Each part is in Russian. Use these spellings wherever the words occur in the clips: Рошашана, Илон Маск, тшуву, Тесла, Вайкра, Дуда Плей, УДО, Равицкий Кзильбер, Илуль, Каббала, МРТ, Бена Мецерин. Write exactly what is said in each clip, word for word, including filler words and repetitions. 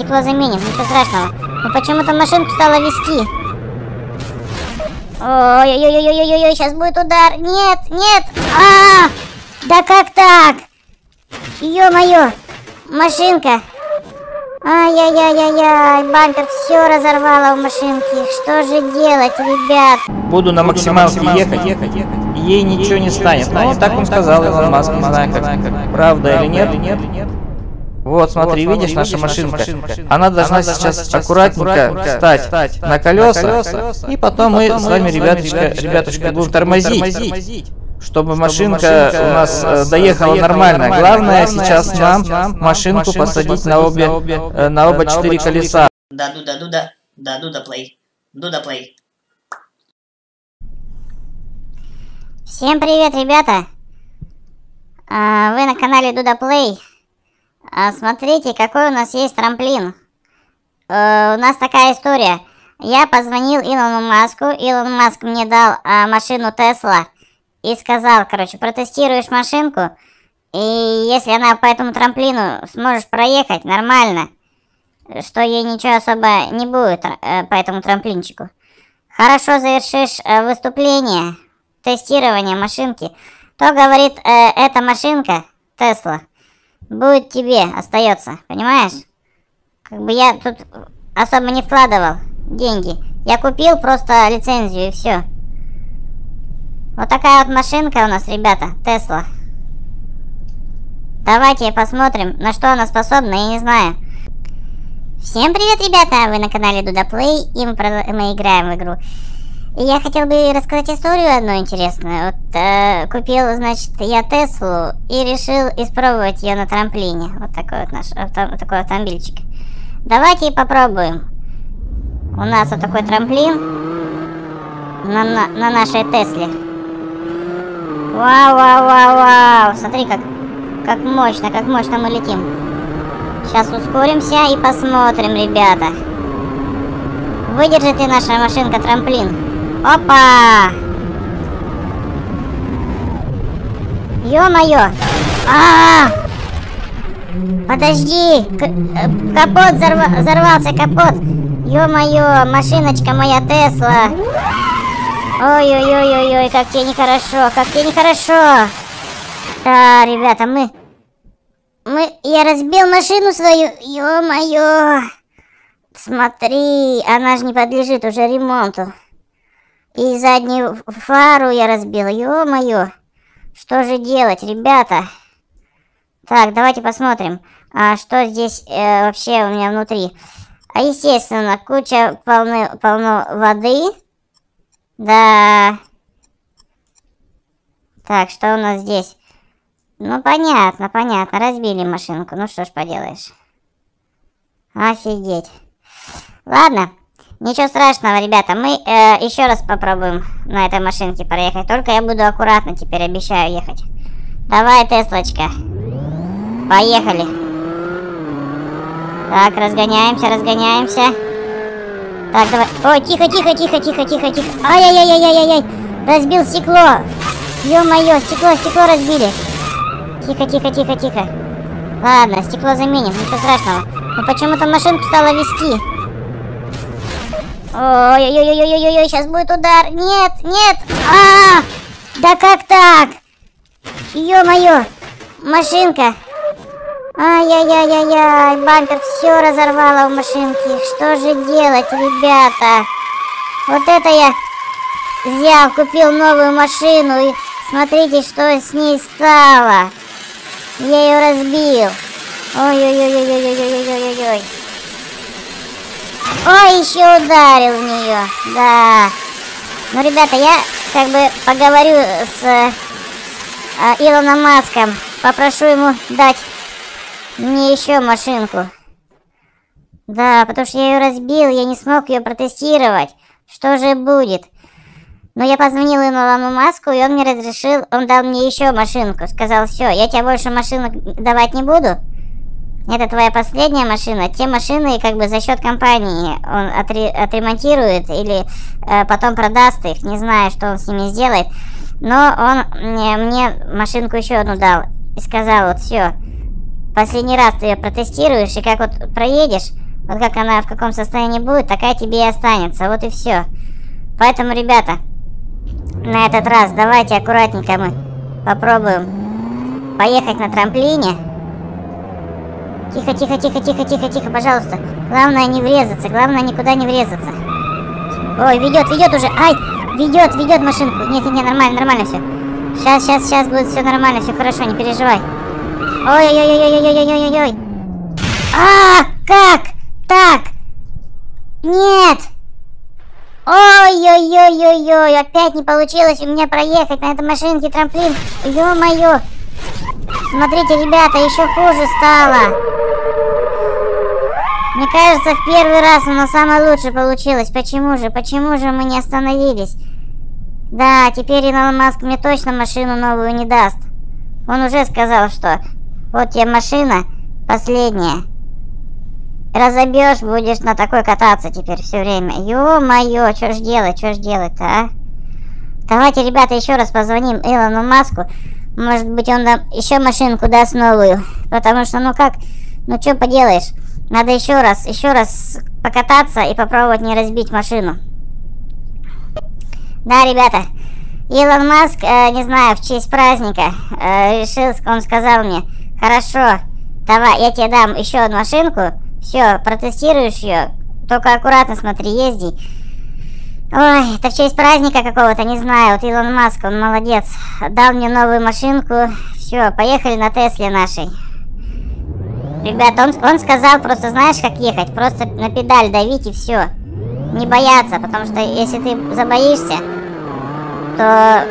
стекло заменим, ничего страшного. Но почему-то машинку стало вести. Ой-ой-ой-ой-ой-ой, сейчас будет удар. Нет, нет. А, да как так? Ё-моё, машинка. Ай-яй-яй-яй-яй, бампер все разорвало в машинке. Что же делать, ребят? Буду на максималке ехать, ехать, ехать. Ей ничего не станет. Ну, так он сказал, Илон Маск, не знаю, как правда или нет. Вот, смотри, вот, видишь, наша, видишь машинка. наша машинка, она должна, она должна сейчас, сейчас аккуратненько встать, встать на, колеса, на колеса, и потом, потом мы с вами, ребяточка, ребяточка будем тормозить, тормозить чтобы, чтобы машинка у нас, у нас доехала нормально. нормально. Главное, Главное сейчас нам, нам машинку посадить, посадить на обе, на обе, э, на обе на четыре колеса. Да, Дуда, Дуда, да, Дуда Плей, Дуда Плей. Всем привет, ребята! А, вы на канале Дуда Плей. А смотрите, какой у нас есть трамплин. Э, у нас такая история. Я позвонил Илону Маску. Илон Маск мне дал э, машину Тесла. И сказал, короче, протестируешь машинку. И если она по этому трамплину сможешь проехать нормально, что ей ничего особо не будет э, по этому трамплинчику. Хорошо завершишь э, выступление, тестирование машинки. То, говорит, э, эта машинка Тесла будет тебе, остается, понимаешь? Как бы я тут особо не вкладывал деньги. Я купил просто лицензию и все. Вот такая вот машинка у нас, ребята, Тесла. Давайте посмотрим, на что она способна, я не знаю. Всем привет, ребята! Вы на канале Дуда Плей, и мы, мы играем в игру. И я хотел бы рассказать историю одну интересную. Вот э, купил, значит, я Теслу и решил испробовать ее на трамплине. Вот такой вот наш авто, вот такой автомобильчик. Давайте попробуем. У нас вот такой трамплин на, на, на нашей Тесле. Вау, вау, вау, вау! Смотри, как, как мощно, как мощно мы летим. Сейчас ускоримся и посмотрим, ребята. Выдержит ли наша машинка трамплин? Опа! Ё-моё! А-а-а! Подожди! К капот взорва взорвался, капот! Ё-моё, машиночка моя Тесла! Ой-ой-ой-ой-ой, как тебе нехорошо, как тебе нехорошо! Да, ребята, мы... мы... Я разбил машину свою! Ё-моё! Смотри, она же не подлежит уже ремонту. И заднюю фару я разбил. Ё-моё. Что же делать, ребята? Так, давайте посмотрим, а что здесь э, вообще у меня внутри. А естественно, куча полны, полно воды. Да. Так, что у нас здесь? Ну, понятно, понятно. Разбили машинку. Ну, что ж поделаешь. Офигеть. Ладно. Ничего страшного, ребята, мы э, еще раз попробуем на этой машинке проехать. Только я буду аккуратно теперь, обещаю ехать. Давай, Теслочка. Поехали. Так, разгоняемся, разгоняемся. Так, давай. Ой, тихо, тихо, тихо, тихо, тихо, тихо. Ай-яй-яй-яй-яй-яй. Разбил стекло. Ё-моё, стекло, стекло разбили. Тихо, тихо, тихо, тихо. Ладно, стекло заменим, ничего страшного. Но почему-то машинку стало вести. Ой-ой-ой-ой-ой-ой, сейчас будет удар. Нет, нет. А, да как так? Ё-моё, машинка. Ай-яй-яй-яй-яй, бампер все разорвало в машинке. Что же делать, ребята? Вот это я взял, купил новую машину. И смотрите, что с ней стало. Я ее разбил. Ой-ой-ой-ой-ой-ой-ой-ой-ой. Ой, еще ударил в нее, да. Ну, ребята, я как бы поговорю с э, Илоном Маском. Попрошу ему дать мне еще машинку. Да, потому что я ее разбил, я не смог ее протестировать. Что же будет? Но я позвонил Илону Маску, и он мне разрешил, он дал мне еще машинку. Сказал, все, я тебе больше машинок давать не буду. Это твоя последняя машина. Те машины как бы за счет компании он отре отремонтирует или э, потом продаст их. Не знаю, что он с ними сделает. Но он мне, мне машинку еще одну дал. И сказал, вот все, последний раз ты ее протестируешь. И как вот проедешь, Вот как она в каком состоянии будет, такая тебе и останется. Вот и все. Поэтому, ребята, на этот раз давайте аккуратненько мы попробуем поехать на трамплине. Тихо, тихо, тихо, тихо, тихо, тихо, пожалуйста. Главное не врезаться, главное никуда не врезаться. Ой, ведет, ведет уже. Ай, ведет, ведет машинку. Нет, нет, нет, нормально, нормально все. Сейчас, сейчас, сейчас будет все нормально, все хорошо, не переживай. Ой-ой-ой-ой-ой-ой-ой-ой-ой. А, как? Так. Нет. Ой-ой-ой-ой-ой. Опять не получилось у меня проехать на этой машинке трамплин. Ё-моё. Смотрите, ребята, еще хуже стало. Мне кажется, в первый раз оно самое лучшее получилось. Почему же? Почему же мы не остановились? Да, теперь Илон Маск мне точно машину новую не даст. Он уже сказал, что вот тебе машина последняя. Разобьешь, будешь на такой кататься теперь все время. Ё-моё, что ж делать, что ж делать-то, а? Давайте, ребята, еще раз позвоним Илону Маску. Может быть, он нам еще машинку даст новую. Потому что, ну как, ну что поделаешь. Надо еще раз, еще раз покататься и попробовать не разбить машину. Да, ребята, Илон Маск, э, не знаю, в честь праздника, э, решил, он сказал мне, хорошо, давай, я тебе дам еще одну машинку, все, протестируешь ее, только аккуратно смотри, езди. Ой, это в честь праздника какого-то, не знаю, вот Илон Маск, он молодец, дал мне новую машинку, все, поехали на Тесле нашей. Ребята, он, он сказал просто, знаешь, как ехать, просто на педаль давить и все. Не бояться, потому что если ты забоишься, то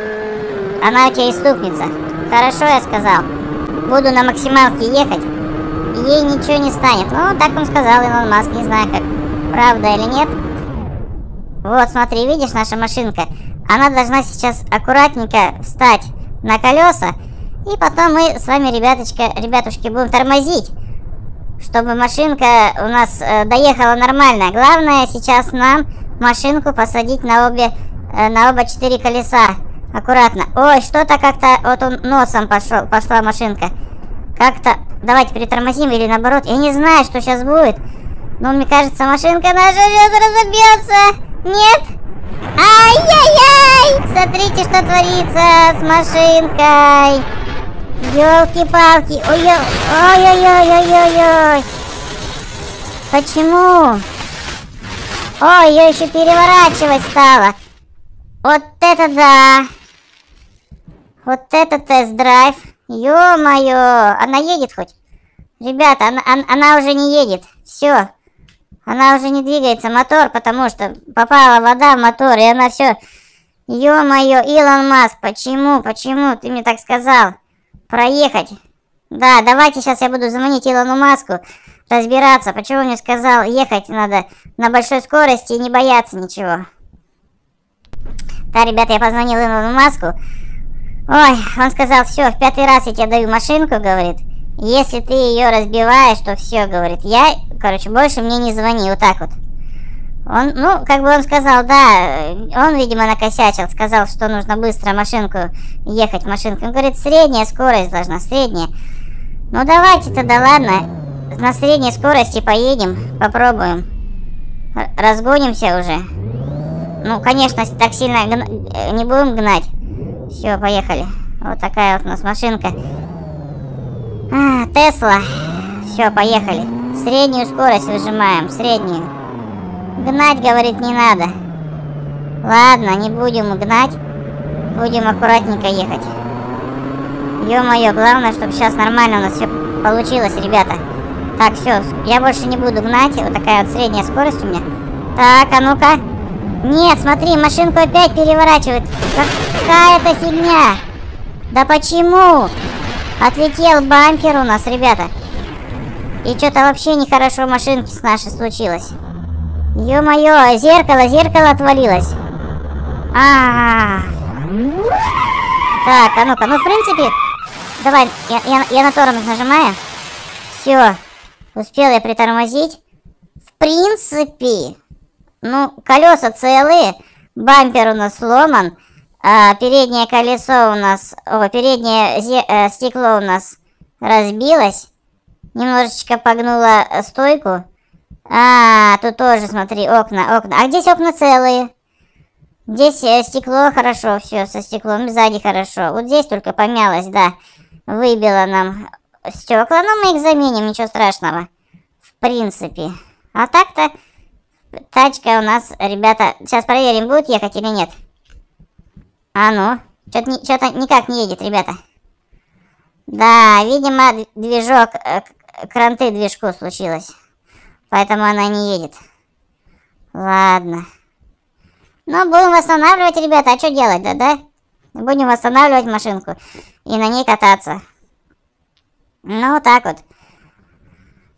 она у тебя и стукнется. Хорошо, я сказал. Буду на максималке ехать, и ей ничего не станет. Ну, так он сказал, Илон Маск, не знаю как, правда или нет. Вот, смотри, видишь, наша машинка, она должна сейчас аккуратненько встать на колеса, и потом мы с вами, ребяточка, ребятушки, будем тормозить. Чтобы машинка у нас э, доехала нормально. Главное сейчас нам машинку посадить на обе, э, на оба четыре колеса. Аккуратно. Ой, что-то как-то вот он носом пошел, пошла машинка. Как-то, давайте притормозим или наоборот. Я не знаю, что сейчас будет. Но мне кажется, машинка наша сейчас разобьется. Нет? Ай-яй-яй! Смотрите, что творится с машинкой. Ёлки-палки, ой-ой-ой-ой-ой-ой-ой. Почему? Ой, ее еще переворачивать стало. Вот это да. Вот это тест-драйв. Ё-моё, она едет хоть? Ребята, она, она, она уже не едет. Все, она уже не двигается, мотор, потому что попала вода в мотор, и она все. Ё-моё, Илон Маск, почему, почему ты мне так сказал? Проехать. Да, давайте сейчас я буду звонить Илону Маску, разбираться, почему он мне сказал, ехать надо на большой скорости и не бояться ничего. Да, ребята, я позвонил Илону Маску. Ой, он сказал, все, в пятый раз я тебе даю машинку, говорит. Если ты ее разбиваешь, то все, говорит. Я, короче, больше мне не звони, вот так вот. Он, ну, как бы он сказал, да, он, видимо, накосячил, сказал, что нужно быстро машинку ехать, машинку. Он говорит, средняя скорость должна, средняя. Ну, давайте тогда, ладно, на средней скорости поедем, попробуем. Разгонимся уже. Ну, конечно, так сильно не будем гнать. Все, поехали. Вот такая вот у нас машинка. А, Тесла. Все, поехали. Среднюю скорость выжимаем, среднюю. Гнать, говорит, не надо. Ладно, не будем гнать. Будем аккуратненько ехать. Ё-моё, главное, чтобы сейчас нормально у нас все получилось, ребята. Так, все, я больше не буду гнать. Вот такая вот средняя скорость у меня. Так, а ну-ка. Нет, смотри, машинку опять переворачивает. Какая-то фигня. Да почему? Отлетел бампер у нас, ребята. И что-то вообще нехорошо в машинке с нашей случилось. Ё-моё, зеркало, зеркало отвалилось. А-а-а. Так, а ну-ка, ну в принципе, давай, я, я, я на тормоз нажимаю. Все, успел я притормозить. В принципе, ну, колеса целые, бампер у нас сломан, а переднее колесо у нас, о, переднее зе, э, стекло у нас разбилось, немножечко погнуло стойку. А, тут тоже, смотри, окна, окна. А здесь окна целые. Здесь э, стекло хорошо, все со стеклом, сзади хорошо. Вот здесь только помялось, да. Выбило нам стекла, но мы их заменим, ничего страшного. В принципе. А так-то тачка у нас, ребята... Сейчас проверим, будет ехать или нет. А ну, что-то никак не едет, ребята. Да, видимо, движок, кранты движку случилось. Поэтому она не едет. Ладно. Но будем восстанавливать, ребята. А что делать, да, да? Будем восстанавливать машинку. И на ней кататься. Ну, вот так вот.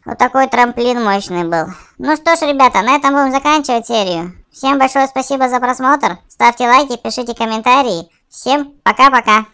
Вот такой трамплин мощный был. Ну что ж, ребята, на этом будем заканчивать серию. Всем большое спасибо за просмотр. Ставьте лайки, пишите комментарии. Всем пока-пока.